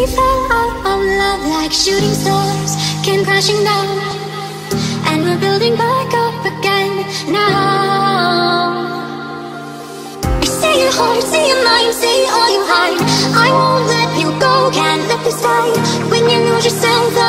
we fell out of love like shooting stars, came crashing down, and we're building back up again now. I see your heart, see your mind, see all you hide. I won't let you go, can't let you stay. When you lose yourself